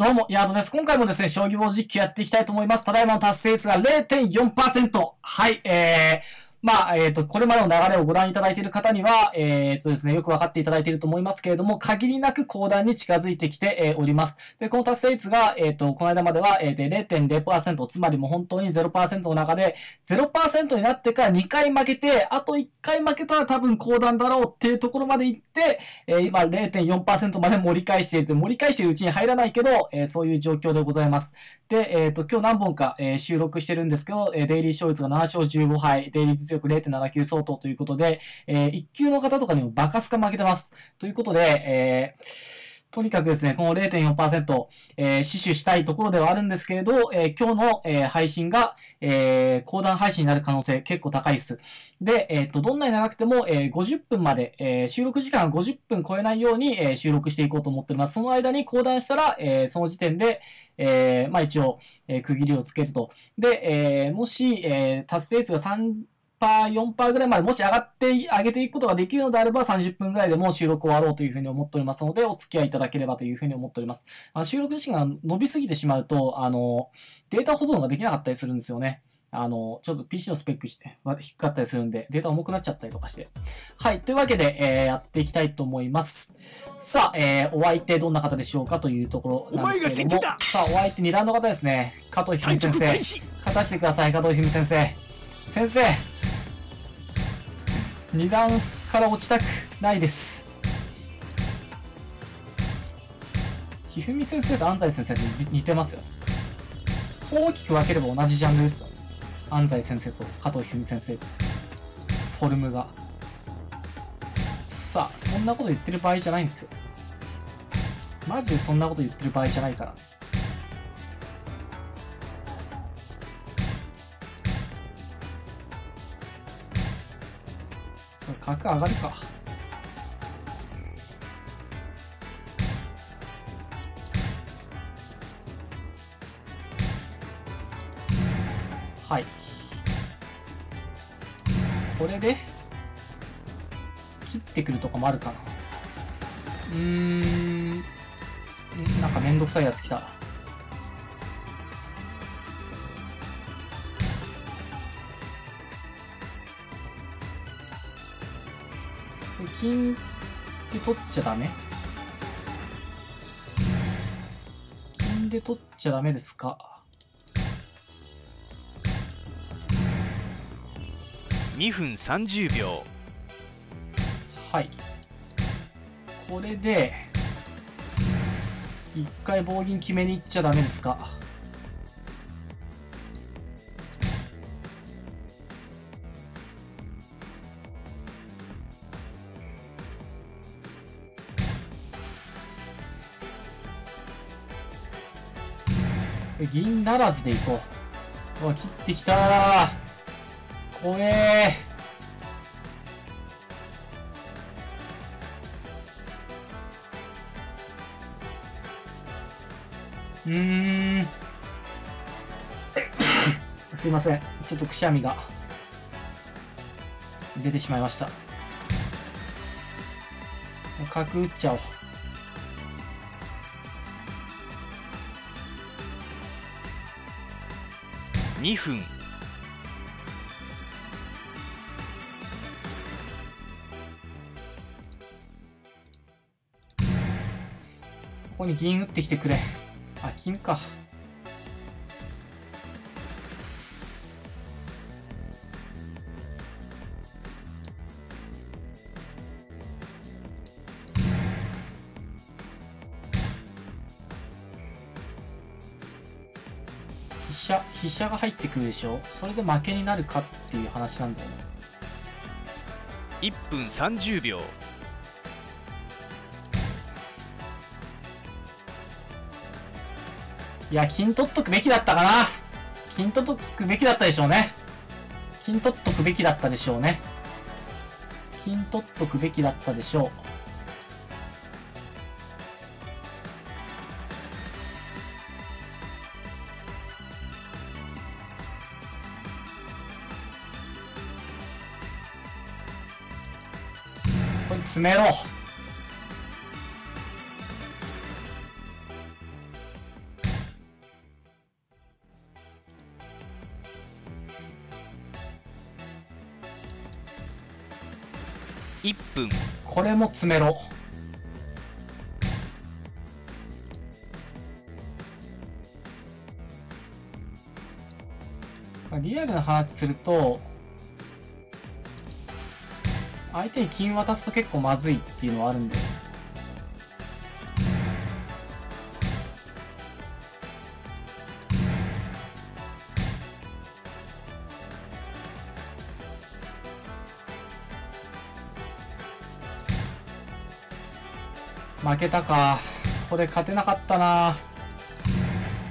どうも、ヤードです。今回もですね、将棋ウォー実況やっていきたいと思います。ただいまの達成率が 0.4%。はい、これまでの流れをご覧いただいている方には、ですね、よくわかっていただいていると思いますけれども、限りなく高段に近づいてきて、おります。で、この達成率が、この間までは、0.0%、つまりもう本当に 0% の中で、0% になってから2回負けて、あと1回負けたら多分高段だろうっていうところまで行って、今 0.4% まで盛り返しているという、盛り返しているうちに入らないけど、そういう状況でございます。で、今日何本か、収録してるんですけど、デイリー勝率が7勝15敗、デイリー力 0.79 相当ということで、1級の方とかにもバカスカ負けてます。ということで、とにかくですね、この 0.4%、死守したいところではあるんですけれど、今日の、配信が、講談配信になる可能性結構高いです。で、どんなに長くても、50分まで、収録時間が50分超えないように、収録していこうと思っております。その間に講談したら、その時点で、一応、区切りをつけると。で、もし、達成率が3%、4%ぐらいまでもし上げていくことができるのであれば30分ぐらいでもう収録終わろうというふうに思っておりますのでお付き合いいただければというふうに思っております。収録時間が伸びすぎてしまうと、データ保存ができなかったりするんですよね。ちょっと PC のスペック低かったりするんで、データ重くなっちゃったりとかして。はい。というわけで、やっていきたいと思います。さあ、お相手どんな方でしょうかというところなんですけれども。さあ、お相手2段の方ですね。加藤一二三先生。勝たしてください、加藤一二三先生。先生。二段から落ちたくないです。一二三先生と安西先生って似てますよ。大きく分ければ同じジャンルですよ。安西先生と加藤一二三先生って。フォルムが。さあ、そんなこと言ってる場合じゃないんですよ。マジでそんなこと言ってる場合じゃないから。角上がるか。はい。これで切ってくるとかもあるかな。なんかめんどくさいやつ来た。金で取っちゃダメ？金で取っちゃダメですか？2分30秒。はい。これで一回棒銀決めに行っちゃダメですか？銀ならずでいこう。うわ、切ってきたー。怖えー。すいません。ちょっとくしゃみが出てしまいました。角打っちゃおう。2分。ここに銀打ってきてくれ。あ、金か。飛車が入ってくるでしょ。それで負けになるかっていう話なんだよね。1分30秒。いや、金取っとくべきだったかな。金取っとくべきだったでしょうね。金取っとくべきだったでしょうね。金取っとくべきだったでしょう。詰めろ。1分。これも詰めろ。リアルな話すると、相手に金渡すと結構まずいっていうのはあるんで。負けたか。これ勝てなかったな。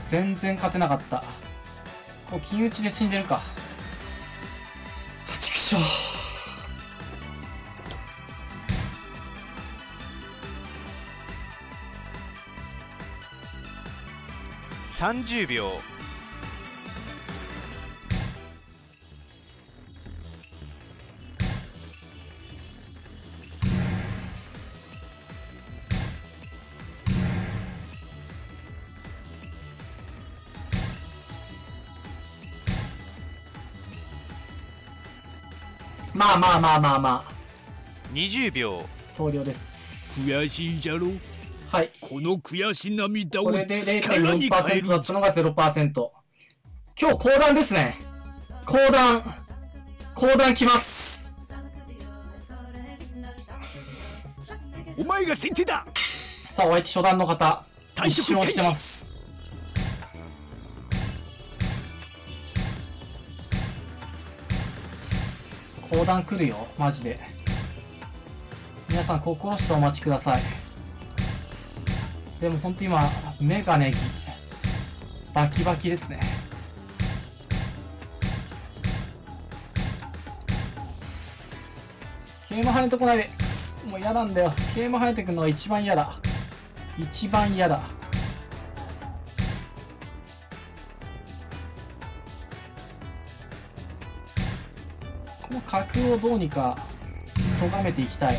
全然勝てなかった。こう金打ちで死んでるか。ちくしょう。30秒。まあまあまあまあまあ。20秒。投了です。悔しいじゃろ。はい、この悔し涙をこれで 0.4% だったのが 0%。 今日講談ですね。講談きます。お前が先手だ。さあお相手初段の方一瞬押してます。講談来るよマジで。皆さん心してお待ちください。でも本当今目がねバキバキですね。桂馬跳ねてこないで。もう嫌なんだよ。桂馬跳ねてくのが一番嫌だ。一番嫌だ。この角をどうにか咎めていきたい。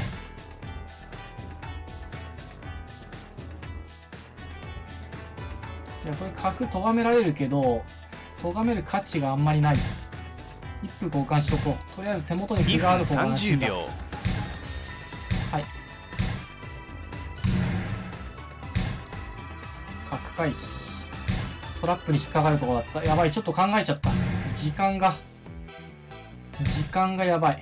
これ角咎められるけど咎める価値があんまりない。一歩交換しとこう。とりあえず手元に歩がある方が安心だ。はい、角回避。トラップに引っかかるところだった。やばい、ちょっと考えちゃった。時間がやばい。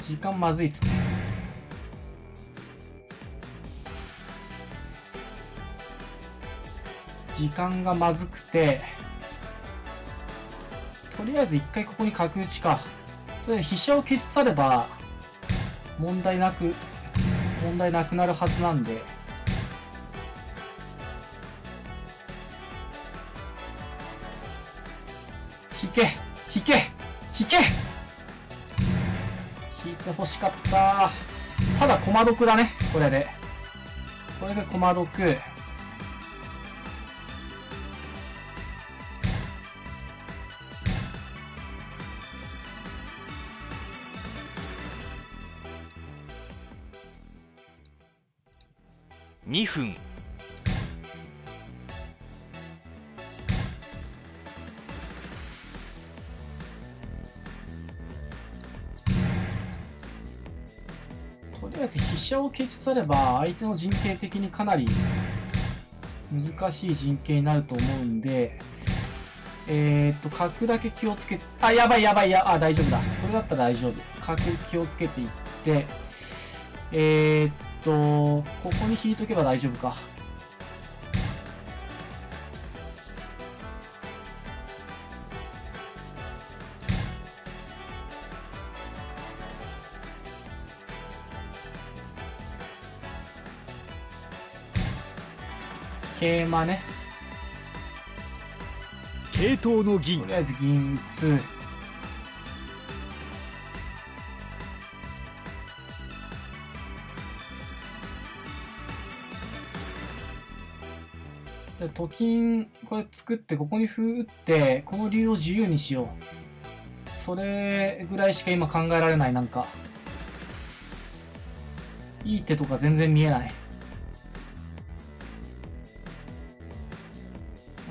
時間まずいっすね。時間がまずくて、とりあえず一回ここに角打ちか。とりあえず飛車を消し去れば問題なくなるはずなんで。引け引いて欲しかった。ただ駒得だね。これで駒得。2分。飛車を消し去れば相手の陣形的にかなり難しい陣形になると思うんで、角だけ気をつけて、あ、やばい、大丈夫だ。これだったら大丈夫。角気をつけていって、ここに引いとけば大丈夫か。桂馬ね。桂頭の銀。とりあえず銀打つ。でと金これ作ってここに歩打ってこの竜を自由にしよう。それぐらいしか今考えられない。なんかいい手とか全然見えない。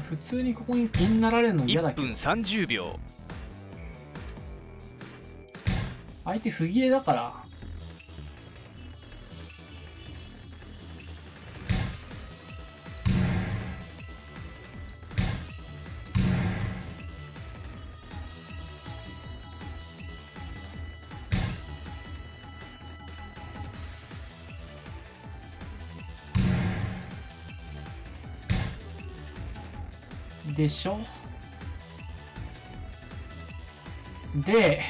普通にここにピンなられるの嫌だけど。1分30秒。相手不切れだから。でしょ。で、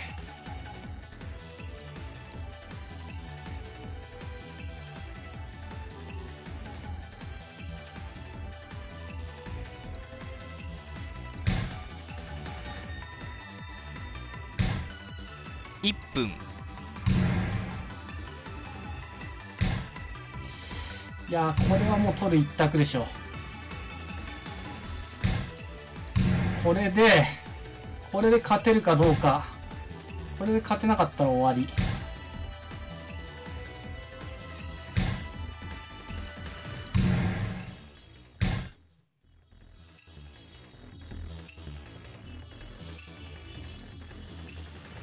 1分。いやー、これはもう取る一択でしょ。これで勝てるかどうか。これで勝てなかったら終わり。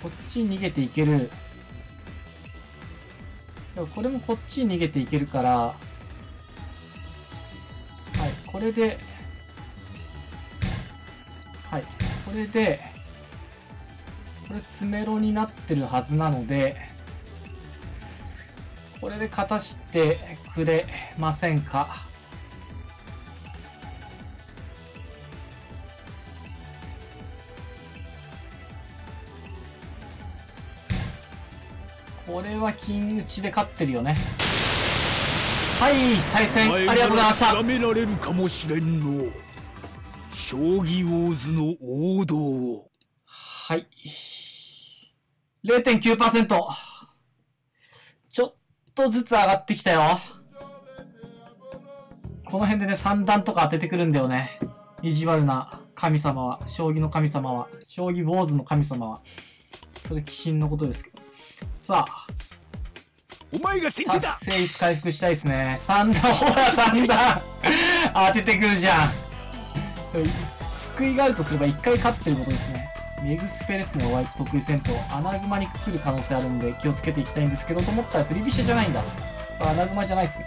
こっちに逃げていける。でもこれもこっちに逃げていけるから、はい、これで、はい、これで、これ詰めろになってるはずなので、これで勝たしてくれませんか。これは金打ちで勝ってるよね。はい、対戦ありがとうございました。お前なら諦められるかもしれんの。将棋ウォーズの王道を。はい。0.9%。ちょっとずつ上がってきたよ。この辺でね、三段とか当ててくるんだよね。意地悪な神様は、将棋の神様は、将棋ウォーズの神様は。それ、鬼神のことですけど。さあ。お前が達成率回復したいですね。三段、ほら三段当ててくるじゃん。救いがあるとすれば1回勝ってることですね。メグスペですね。お相手得意戦法。穴熊にくくる可能性あるんで気をつけていきたいんですけど、と思ったら振り飛車じゃないんだ。穴熊じゃないっすね。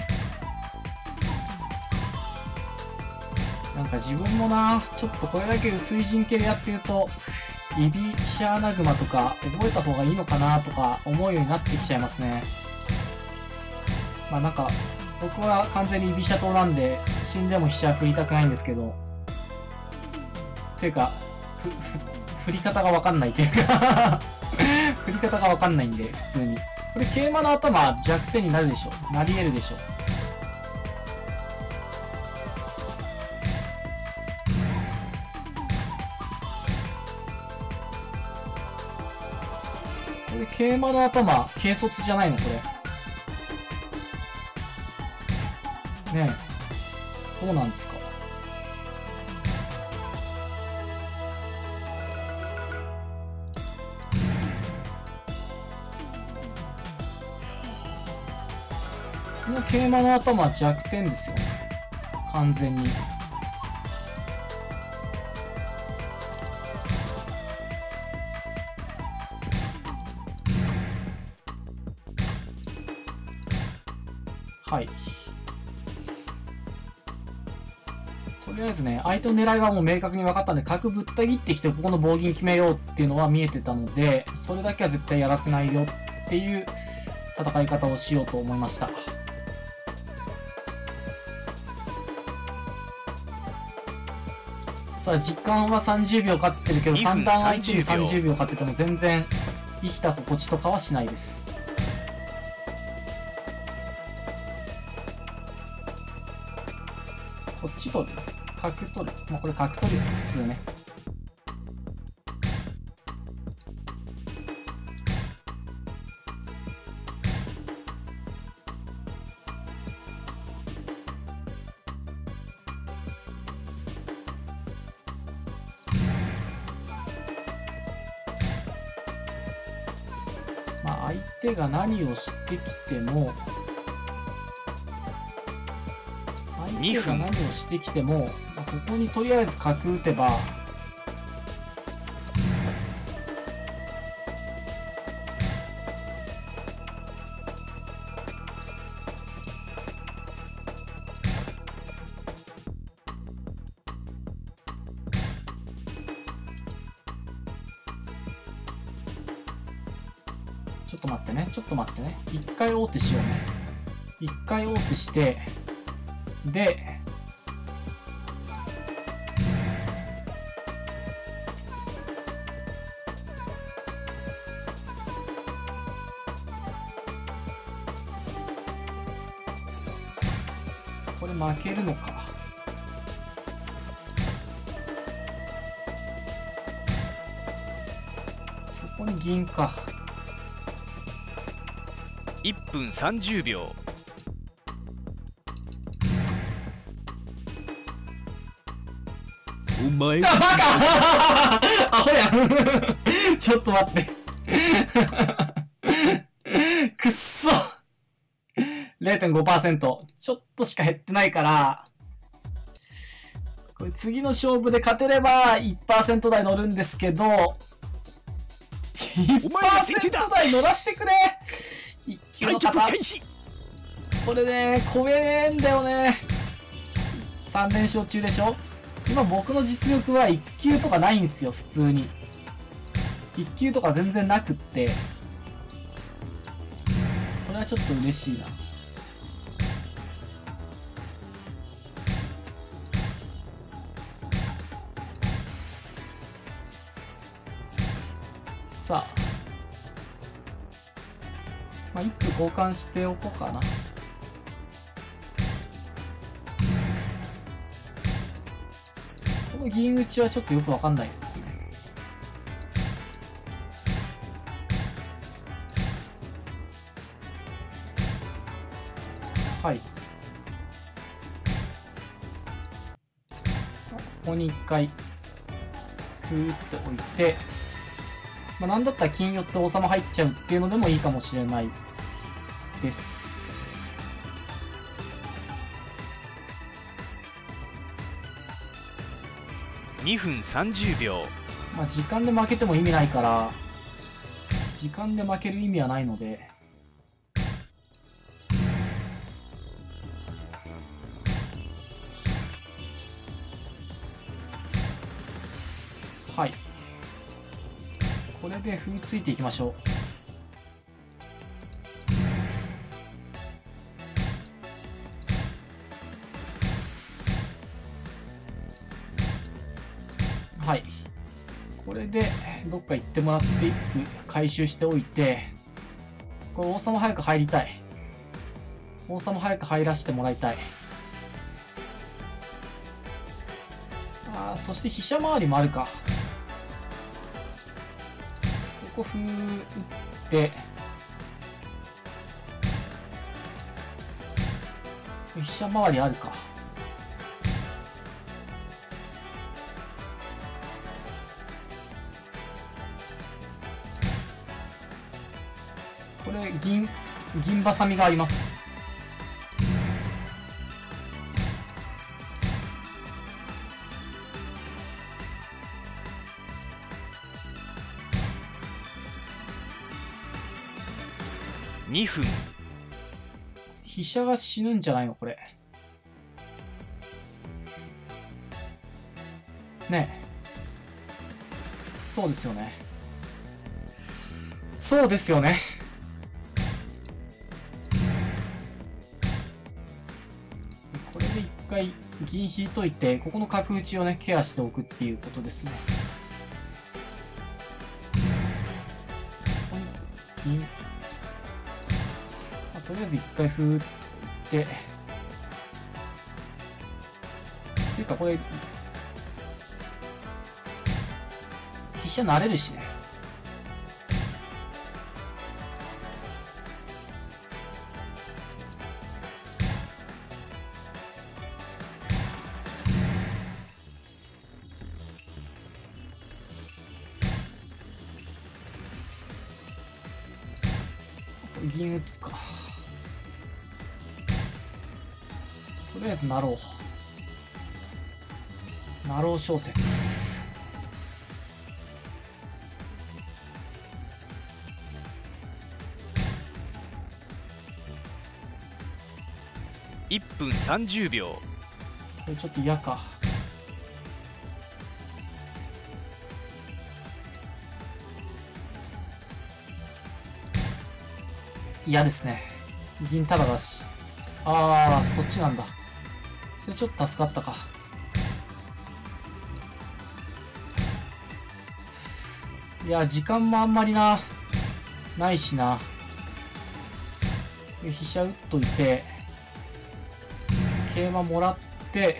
なんか自分もな、ちょっとこれだけ薄い陣形でやってると、居飛車穴熊とか覚えた方がいいのかなとか思うようになってきちゃいますね。まあなんか、僕は完全に居飛車党なんで、死んでも飛車振りたくないんですけど、っていうか、振り方がわかんないっていうか、振り方がわかんないんで、普通に。これ、桂馬の頭、弱点になるでしょ。なり得るでしょ。これ、桂馬の頭、軽率じゃないの、これ。ねえ、どうなんですか。桂馬の頭は弱点ですよ、完全に。はい、とりあえずね、相手の狙いはもう明確に分かったんで、角ぶった切ってきてここの棒銀決めようっていうのは見えてたので、それだけは絶対やらせないよっていう戦い方をしようと思いました。実感は30秒勝ってるけど、3段相手に30秒勝ってても全然生きた心地とかはしないです。こっち取る、角取る、まあ、これ角取るよね、普通ね。相手が何をしてきても、相2分何をしてきてもここにとりあえず角打てばちょっと待ってね一回王手しようね。一回王手してでこれ負けるのか。そこに銀か。1分30秒。お前がバカアホやんちょっと待ってくっそ 0.5% ちょっとしか減ってないからこれ次の勝負で勝てれば 1% 台乗るんですけど 1% 台乗らしてくれ。一級の方これね怖えんだよね。3連勝中でしょ。今僕の実力は1級とかないんすよ。普通に1級とか全然なくってこれはちょっと嬉しいな。さあまあ、一歩交換しておこうかな。この銀打ちはちょっとよくわかんないっすね。はいここに一回ふーっと置いて、まあ、なんだったら金寄って王様入っちゃうっていうのでもいいかもしれないです。2分30秒。まあ時間で負けても意味ないから、時間で負ける意味はないので。はい。これで歩ついていきましょう。はいこれでどっか行ってもらって一歩回収しておいて、これ王様早く入りたい。王様早く入らせてもらいたい。ああそして飛車回りもあるか。ここ歩打って飛車回りあるか。これ銀バサミがあります。2分。飛車が死ぬんじゃないのこれねえ。そうですよねそうですよね。これで一回銀引いといてここの角打ちをねケアしておくっていうことですね。銀とりあえず一回ふーっといってっていうかこれ飛車慣れるしね。とりあえずなろう。なろう小説。1分30秒。これちょっと嫌か。嫌ですね。銀タダだし。ああ、そっちなんだ。それちょっと助かったか。いや、時間もあんまりな。ないしな。飛車打っといて。桂馬もらって。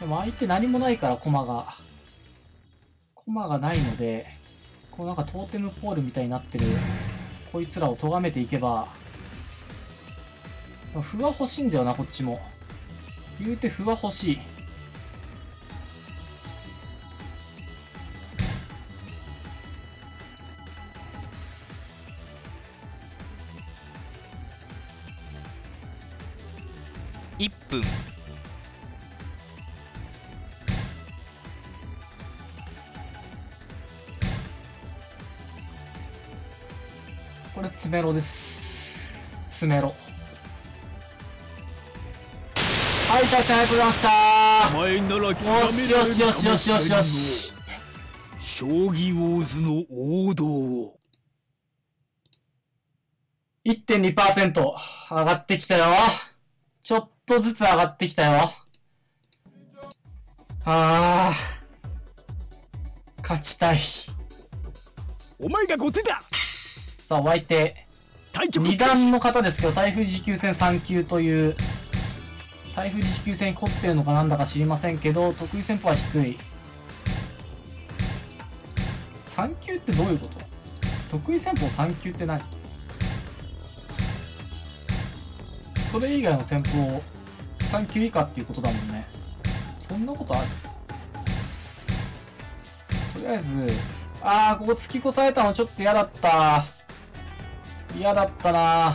でも相手何もないから、駒が。駒がないので、こうなんかトーテムポールみたいになってるこいつらを咎めていけば、歩は欲しいんだよな、こっちも。言うて歩は欲しい。1分。これ詰めろです。詰めろ。はい、対戦ありがとうございました。よしよしよしよしよしよし。将棋ウォーズの王道を 1.2% 上がってきたよ。ちょっとずつ上がってきたよ。あー、勝ちたい。お前が後手だ。さあ、お相手2段の方ですけど、台風持久戦3級という、台風持久戦に凝ってるのかなんだか知りませんけど、得意戦法は低い。3級ってどういうこと？得意戦法3級って何？それ以外の戦法3級以下っていうことだもんね。そんなことある？とりあえず、あー、ここ突き越されたのちょっと嫌だった。嫌だったな。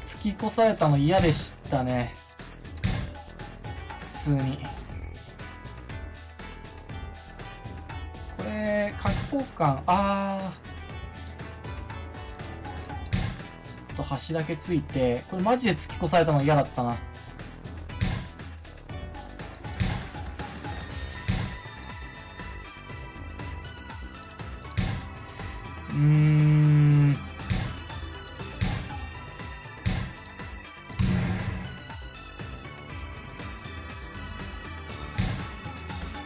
突き越されたの嫌でしたね。普通に。これ、角交換、あー。ちょっと端だけついて、これマジで突き越されたの嫌だったな。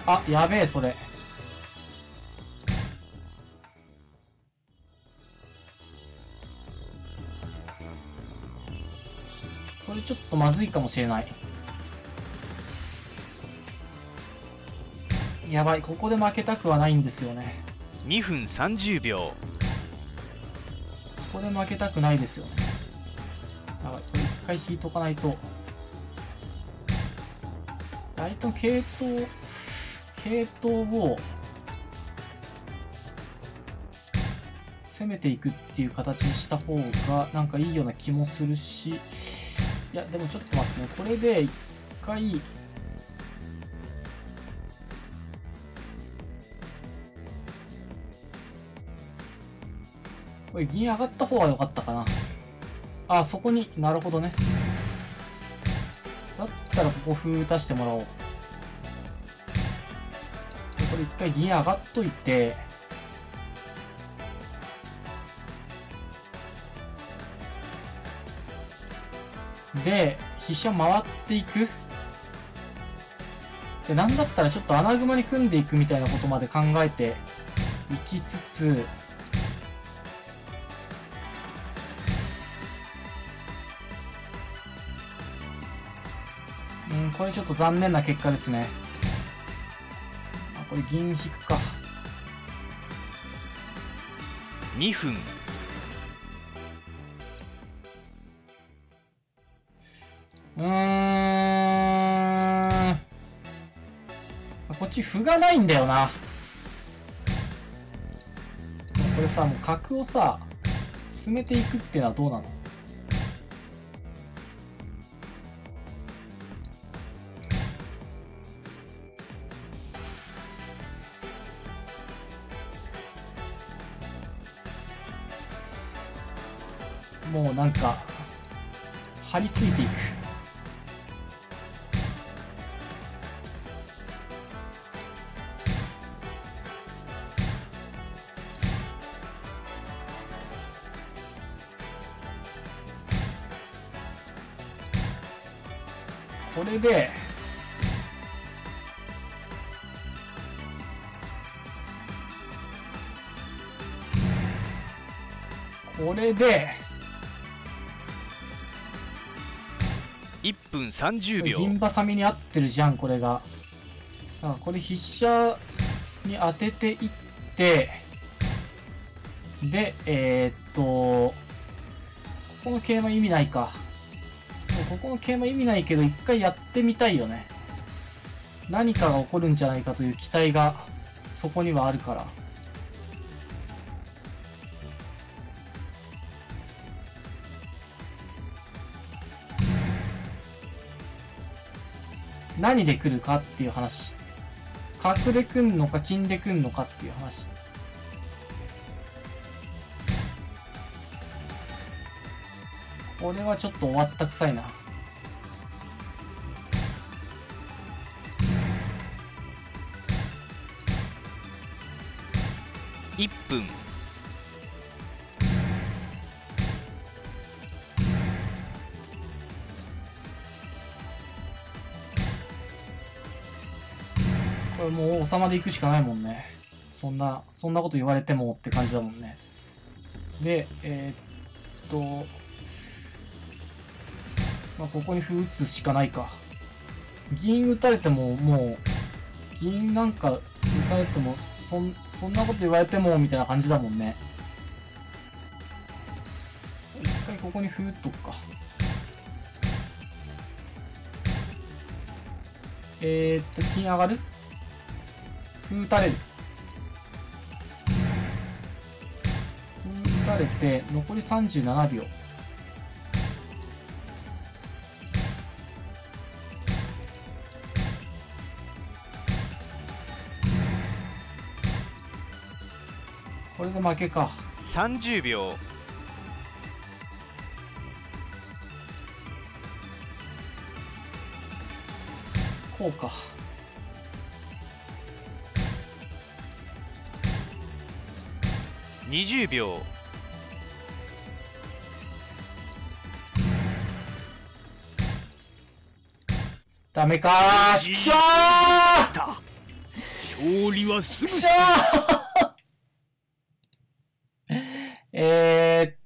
あ、やべえ、それ。それちょっとまずいかもしれない。やばい、ここで負けたくはないんですよね。2分30秒。ここで負けたくないですよね。やばい、これ一回引いとかないと。相手の系統を攻めていくっていう形にした方がなんかいいような気もするし、いや、でもちょっと待ってね。これで一回これ銀上がった方が良かったかな。あ、そこに、なるほどね。だったらここ歩打たしてもらおう。これ一回銀上がっといて、で、飛車回っていく。で、なんだったらちょっと穴熊に組んでいくみたいなことまで考えていきつつ、これちょっと残念な結果ですね。あ、これ銀引くか。2分。こっち歩がないんだよな。これさ、もう角をさ進めていくってのはどうなの？もうなんか張り付いていく。これで1分30秒銀バサミに合ってるじゃん。これがあ、これ筆者に当てていってでここの桂馬意味ないか。ここの桂馬意味ないけど一回やってみたいよね。何かが起こるんじゃないかという期待がそこにはあるから。何で来るかっていう話。角で来んのか金で来んのかっていう話。これはちょっと終わったくさいな。1分。これもう王様で行くしかないもんね。そんなこと言われてもって感じだもんね。でまあ、ここに歩打つしかないか。銀打たれてももう銀なんか打たれてもそんなこと言われてもみたいな感じだもんね。一回ここに歩打っとくか。金上がる？歩打たれる。歩打たれて残り37秒。これで負けか。30秒。こうか。20秒。ダメかー。ちくしょー。勝利はすぐしょー。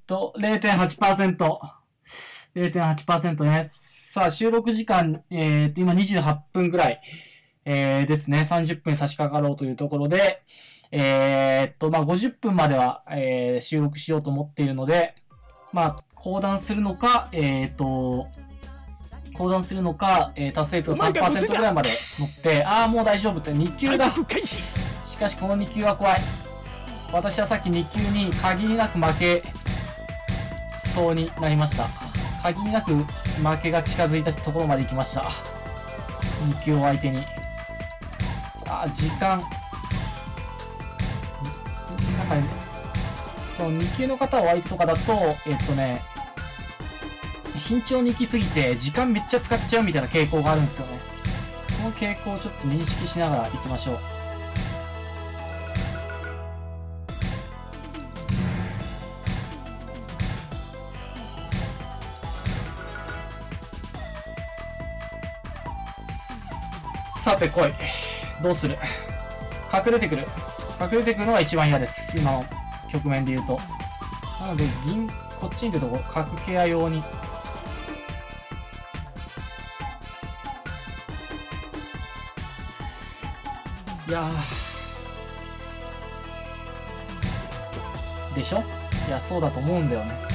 0.8%。0.8% ね。さあ、収録時間、今28分ぐらい、ですね。30分に差し掛かろうというところで、まあ、50分までは、収録しようと思っているので、まあ、講談するのか、達成率が 3% ぐらいまで乗って、ああ、もう大丈夫って、2級だ。しかし、この2級は怖い。私はさっき2級に限りなく負け、そうになりました。限りなく負けが近づいたところまで行きました。2級を相手に。さあ、時間。なんか、その2級の方を相手とかだと、慎重に行き過ぎて、時間めっちゃ使っちゃうみたいな傾向があるんですよね。その傾向をちょっと認識しながら行きましょう。さて来い。どうする？隠れてくる。隠れてくるのが一番嫌です。今の局面で言うと。なので、銀、こっちに出るとこ、角ケア用に。いやー。でしょ？いや、そうだと思うんだよね。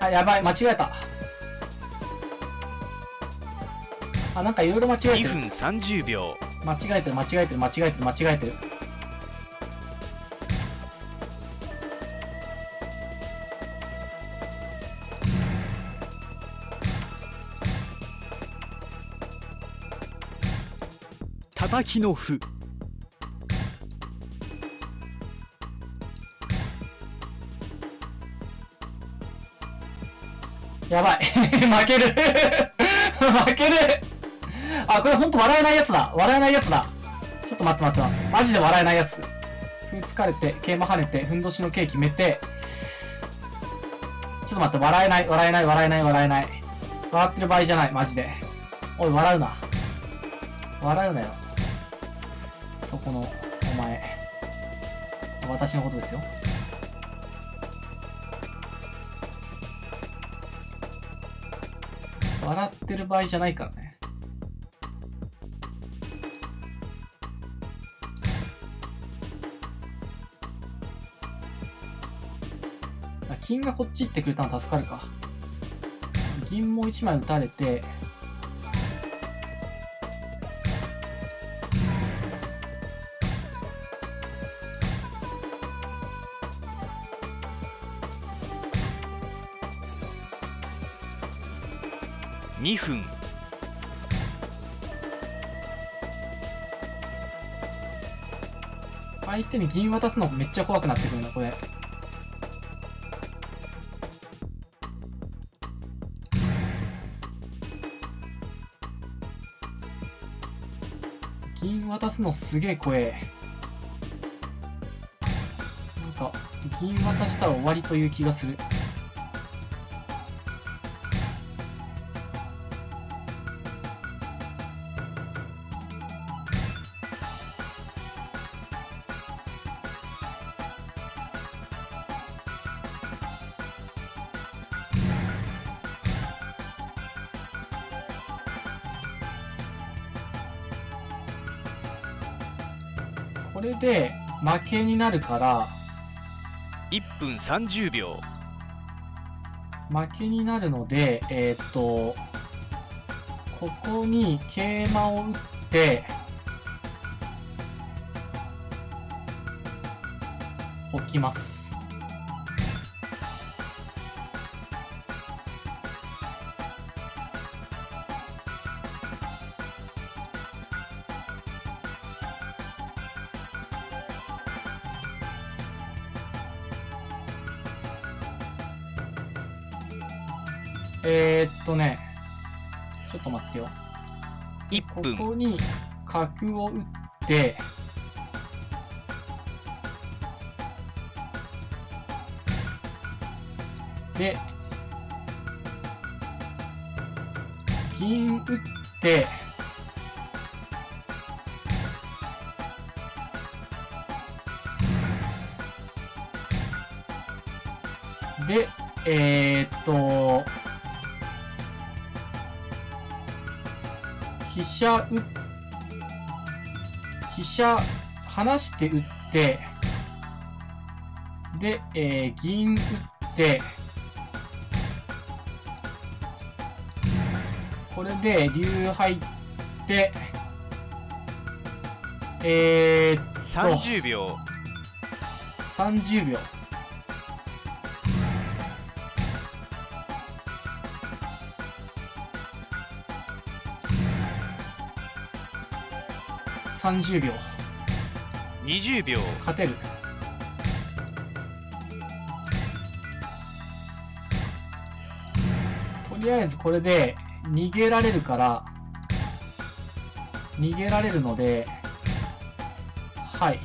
あ、やばい、間違えた。あ、なんかいろいろ間違えてる。2分30秒。間違えてる、間違えてる、間違えてる、間違えてる。叩きの歩。やばい負ける負ける。あ、これほんと笑えないやつだ、笑えないやつだ。ちょっと待って待って、マジで笑えないやつ。風疲れて桂馬跳ねてふんどしの桂決めて、ちょっと待って、笑えない笑えない笑えない笑えない。笑ってる場合じゃない、マジで。おい、笑うな、笑うなよ、そこのお前。私のことですよ。笑ってる場合じゃないからね。金がこっち行ってくれたの助かるか。銀も1枚打たれて、2分。相手に銀渡すのめっちゃ怖くなってくるな、これ。銀渡すのすげえ怖え。なんか銀渡したら終わりという気がする。これで負けになるから1分30秒負けになるので、ここに桂馬を打って、置きます。ちょっと待ってよ。1分。ここに角を打って、で、銀打って、で、飛車離して打って、で、銀打って、これで竜入って、30秒。30秒。30秒。20秒。勝てる。とりあえずこれで逃げられるから、逃げられるので、はい、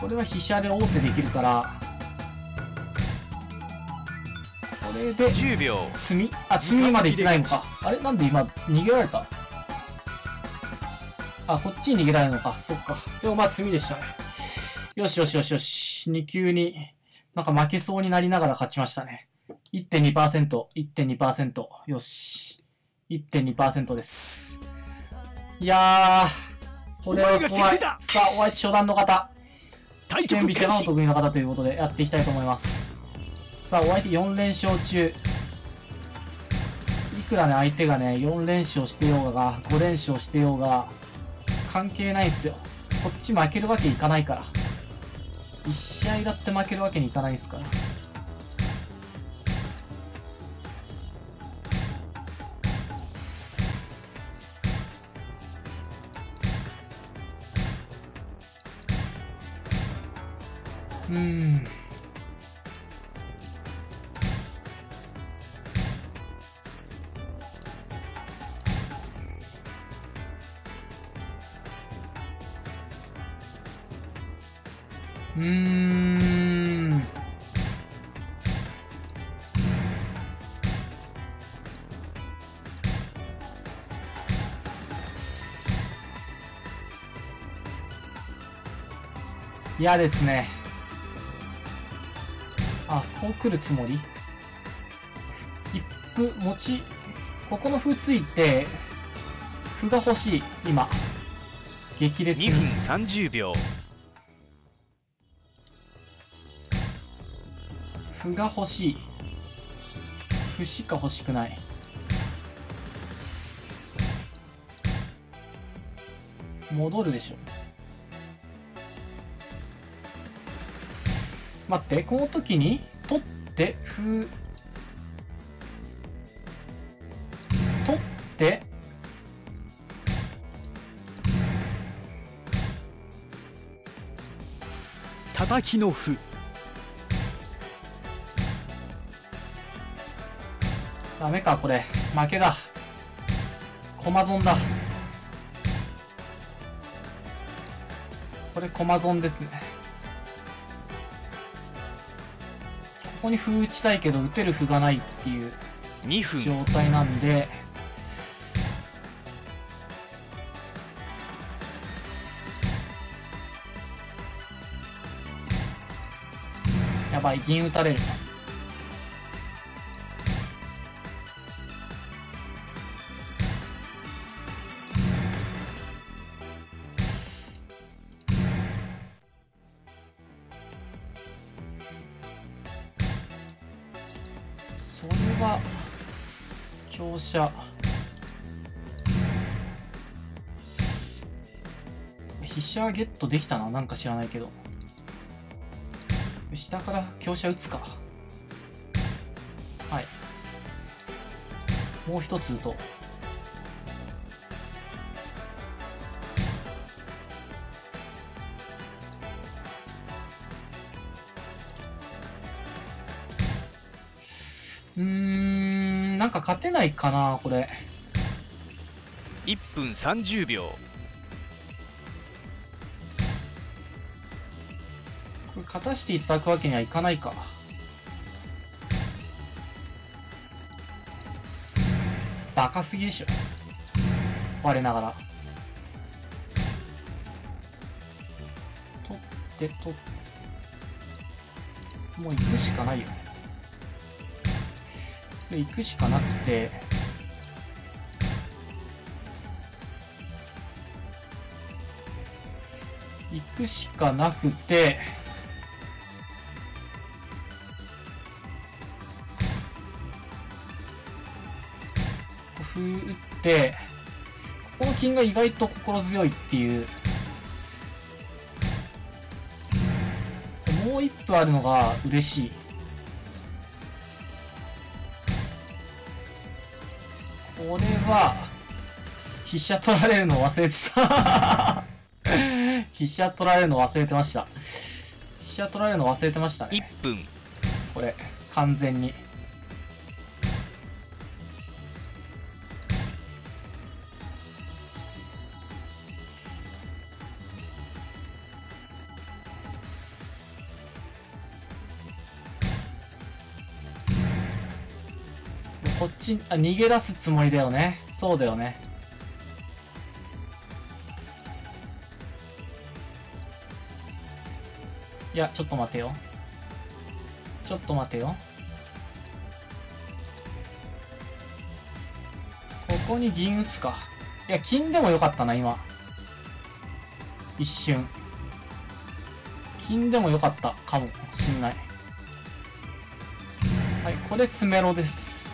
これは飛車で王手できるから、これで10秒詰み、あ、詰みまでいってないのか。あれ、なんで今逃げられた。あ、こっちに逃げられるのか。そっか。でもまあ詰みでしたね。よしよしよしよし。2級に、なんか負けそうになりながら勝ちましたね。1.2%、1.2%。よし。1.2% です。いやー、これは怖い。さあ、お相手初段の方。試験飛車がお得意の方ということでやっていきたいと思います。さあ、お相手4連勝中。いくらね、相手がね、4連勝してようが、5連勝してようが、関係ないっすよ。こっち負けるわけいかないから。1試合だって負けるわけにいかないっすから。嫌ですね。あ、こう来るつもり？一歩持ち、ここの歩ついて、歩が欲しい、今。激烈に。2分30秒。歩が欲しい。歩しか欲しくない。戻るでしょ。待って、この時に取って歩取って叩きの歩、ダメかこれ、負けだ、駒損だこれ、駒損ですね。ここに歩打ちたいけど打てる歩がないっていう状態なんで、やばい、銀打たれる。香車飛車はゲットできたな、なんか知らないけど下から香車打つか。はい、もう一つ打とう。なんか勝てないかなこれ。1分30秒。これ勝たしていただくわけにはいかないか。バカすぎでしょ、我ながら。取って取ってもう行くしかないよね。行くしかなくて、行くしかなくて、歩打ってここの金が意外と心強いっていう。もう一歩あるのが嬉しい。これは、飛車取られるの忘れてた。飛車取られるの忘れてました。飛車取られるの忘れてましたね。1分。これ、完全に。こっち、あ、逃げ出すつもりだよね。そうだよね。いや、ちょっと待てよ。ちょっと待てよ。ここに銀打つか。いや、金でもよかったな、今。一瞬。金でもよかったかもしんない。はい、これ詰めろです。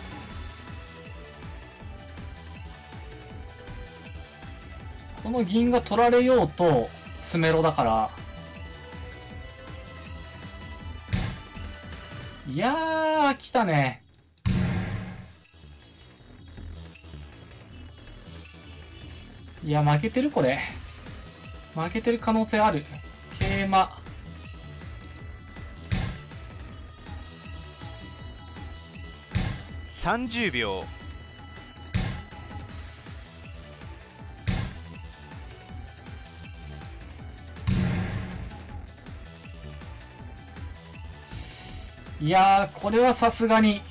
この銀が取られようと詰めろだから。いやー、来たね。いや、負けてるこれ。負けてる可能性ある。桂馬。30秒。いやー、これはさすがに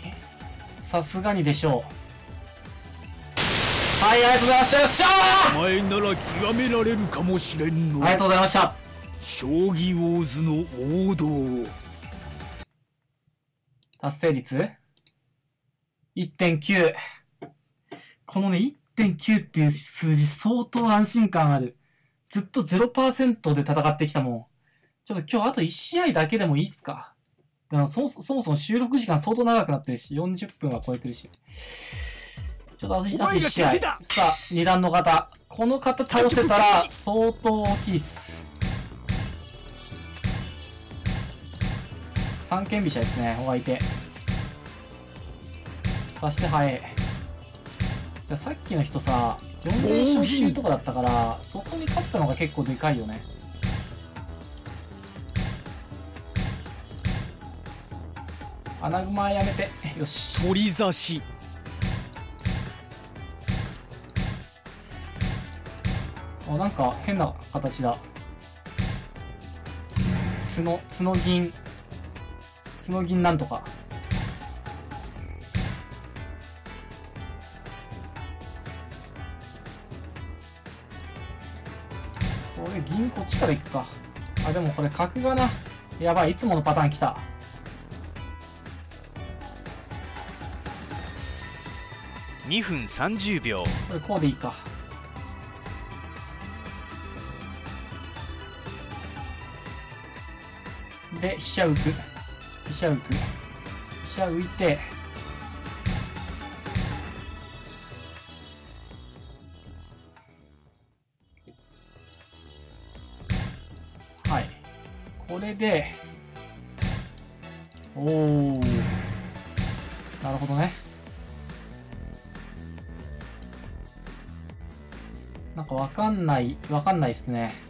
でしょう。はい、ありがとうございました。よっしゃー。お前なら極められるかもしれんの。ありがとうございました。将棋ウォーズの王道。達成率 1.9。このね、1.9 っていう数字相当安心感ある。ずっと 0% で戦ってきたもん。ちょっと今日あと1試合だけでもいいっすか。そもそも収録時間相当長くなってるし、40分は超えてるし。ちょっとあと1試合。さあ、2段の方。この方倒せたら相当大きいっす。三間飛車ですね、お相手。さして早い。じゃあさっきの人さ、4連勝中とかだったから、そこに勝ったのが結構でかいよね。穴熊はやめて。よし。鳥刺し。あ、なんか変な形だ。角銀なんとか。これ銀こっちからいくか。あ、でもこれ角がな。やばい、いつものパターンきた。2分30秒。これこうでいいか。で、飛車浮いて、はい、これで、おお、なるほどね。なんかわかんないっすね。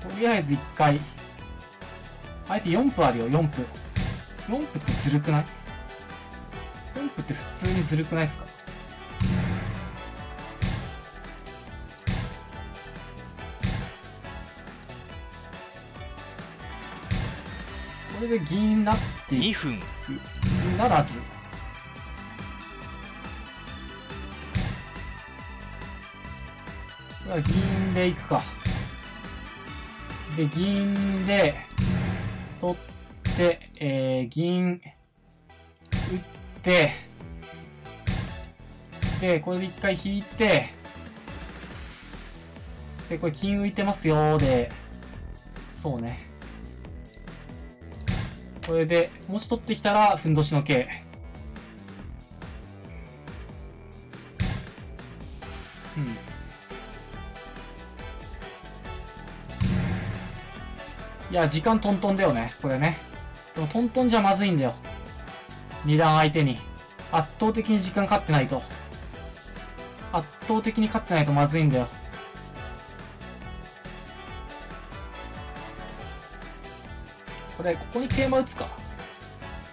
とりあえず1回、相手4歩あるよ。4歩ってずるくない？ 4 歩って普通にずるくないですか？これで銀になっていく。銀ならず。これは銀でいくか。で、銀で取って、銀打って、で、これで一回引いて、で、これ金浮いてますよーで、そうね。これで、もし取ってきたら、ふんどしの桂。うん。いや、時間トントンだよね、これね。でもトントンじゃまずいんだよ。二段相手に。圧倒的に時間勝ってないと。圧倒的に勝ってないとまずいんだよ。これ、ここに桂馬打つか。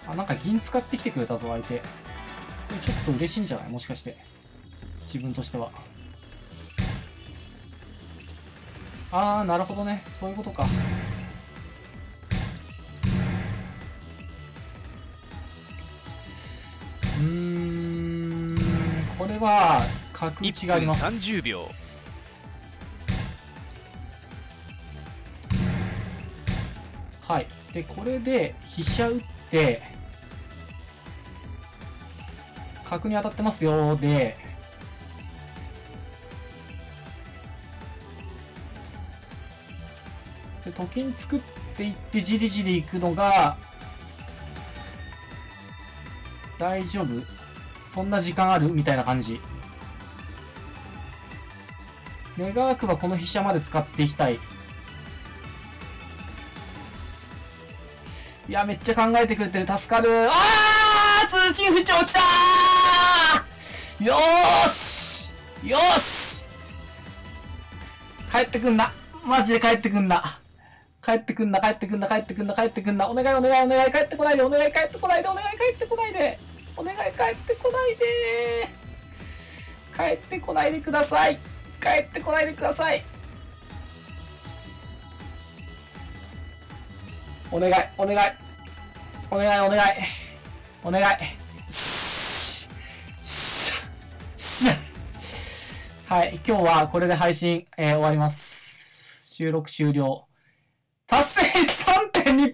あ、なんか銀使ってきてくれたぞ、相手。これちょっと嬉しいんじゃない？もしかして。自分としては。あー、なるほどね。そういうことか。これは角打ちがあります。30秒。はい。でこれで飛車打って角に当たってますよ。でと金作っていってじりじりいくのが大丈夫、そんな時間あるみたいな感じ。願わくばこの飛車まで使っていきたい。いやめっちゃ考えてくれてる、助かる。ああ通信不調きたー。よーしよーし、帰ってくんな、マジで帰ってくんな、帰ってくんな、帰ってくんな、帰ってくんな、帰ってくんな、お願いお願いお願い、帰ってこないで、お願い帰ってこないで、お願い帰ってこないで、お願い帰ってこないで、帰ってこないでください、帰ってこないでください、お願いお願いお願いお願いお願い、はい、今日はこれで配信、終わります。収録終了。達成 3.2%!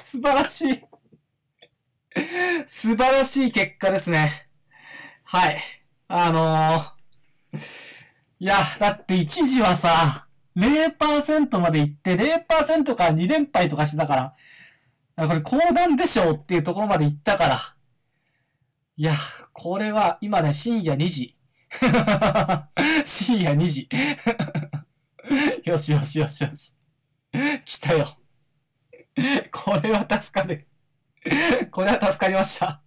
素晴らしい。素晴らしい結果ですね。はい。いや、だって一時はさ、0% まで行って、0% から2連敗とかしてたから、これ高段でしょうっていうところまで行ったから。いや、これは今ね、深夜2時。深夜2時。よしよしよしよし。来たよ。これは助かる。これは助かりました。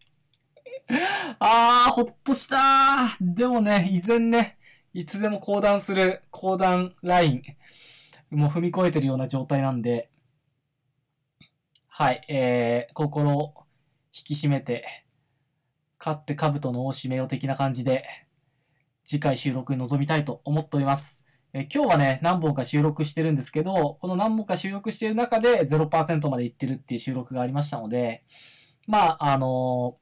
あー、ほっとしたー。でもね、依然ね、いつでも降段する、降段ライン、もう踏み越えてるような状態なんで、はい、心を引き締めて、勝って兜の緒を締めよう的な感じで、次回収録に臨みたいと思っております。今日はね、何本か収録してるんですけど、この何本か収録してる中で 0% までいってるっていう収録がありましたので、まあ、今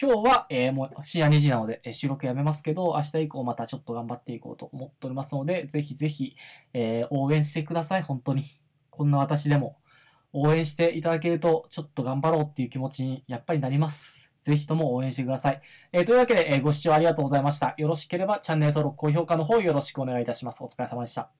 日は、もう深夜2時なので収録やめますけど、明日以降またちょっと頑張っていこうと思っておりますので、ぜひぜひ、応援してください、本当に。こんな私でも応援していただけると、ちょっと頑張ろうっていう気持ちにやっぱりなります。ぜひとも応援してください。というわけで、ご視聴ありがとうございました。よろしければチャンネル登録、高評価の方よろしくお願いいたします。お疲れ様でした。